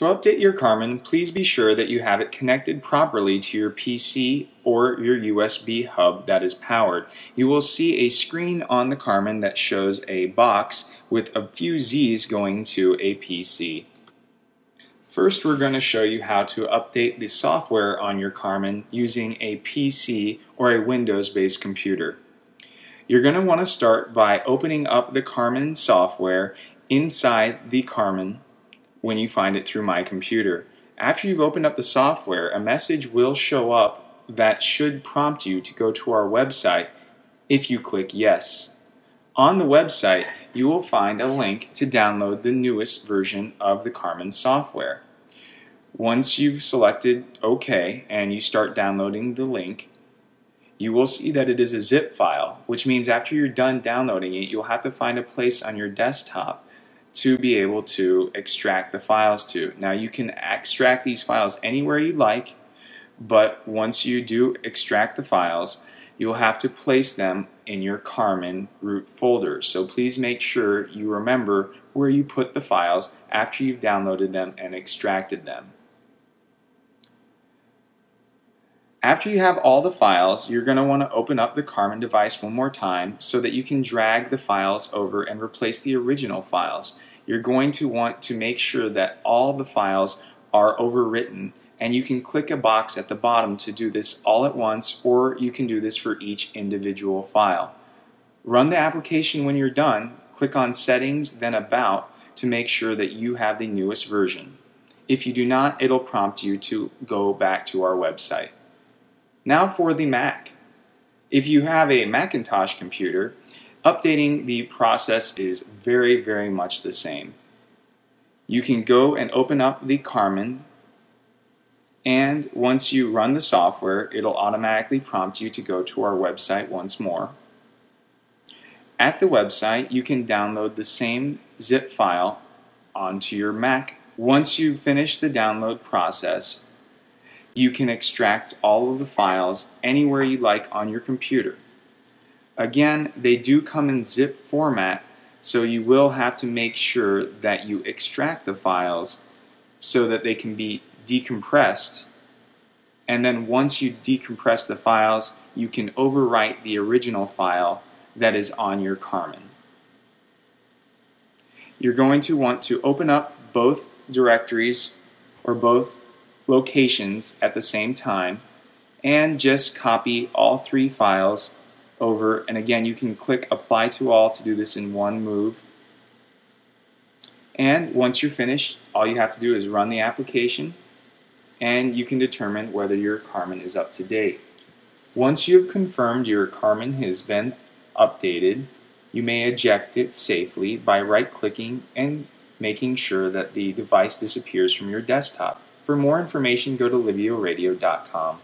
To update your Carmen, please be sure that you have it connected properly to your PC or your USB hub that is powered. You will see a screen on the Carmen that shows a box with a few Z's going to a PC. First, we're going to show you how to update the software on your Carmen using a PC or a Windows-based computer. You're going to want to start by opening up the Carmen software inside the Carmen when you find it through My Computer. After you've opened up the software, a message will show up that should prompt you to go to our website if you click yes. On the website, you will find a link to download the newest version of the Carmen software. Once you've selected OK and you start downloading the link, you will see that it is a zip file, which means after you're done downloading it, you'll have to find a place on your desktop to be able to extract the files to. Now, you can extract these files anywhere you like, but once you do extract the files, you'll have to place them in your Carmen root folder. So please make sure you remember where you put the files after you've downloaded them and extracted them. After you have all the files, you're going to want to open up the Carmen device one more time so that you can drag the files over and replace the original files. You're going to want to make sure that all the files are overwritten, and you can click a box at the bottom to do this all at once, or you can do this for each individual file. Run the application when you're done, click on Settings, then About, to make sure that you have the newest version. If you do not, it'll prompt you to go back to our website. Now for the Mac. If you have a Macintosh computer, updating the process is very, very much the same. You can go and open up the Carmen, and once you run the software, it'll automatically prompt you to go to our website once more. At the website, you can download the same zip file onto your Mac. Once you finish the download process, you can extract all of the files anywhere you like on your computer. Again, they do come in zip format, so you will have to make sure that you extract the files so that they can be decompressed. And then once you decompress the files, you can overwrite the original file that is on your Carmen. You're going to want to open up both directories or both locations at the same time and just copy all three files over, and again you can click Apply to All to do this in one move. And once you're finished, all you have to do is run the application and you can determine whether your Carmen is up to date. Once you have confirmed your Carmen has been updated, you may eject it safely by right-clicking and making sure that the device disappears from your desktop. For more information, go to livioradio.com.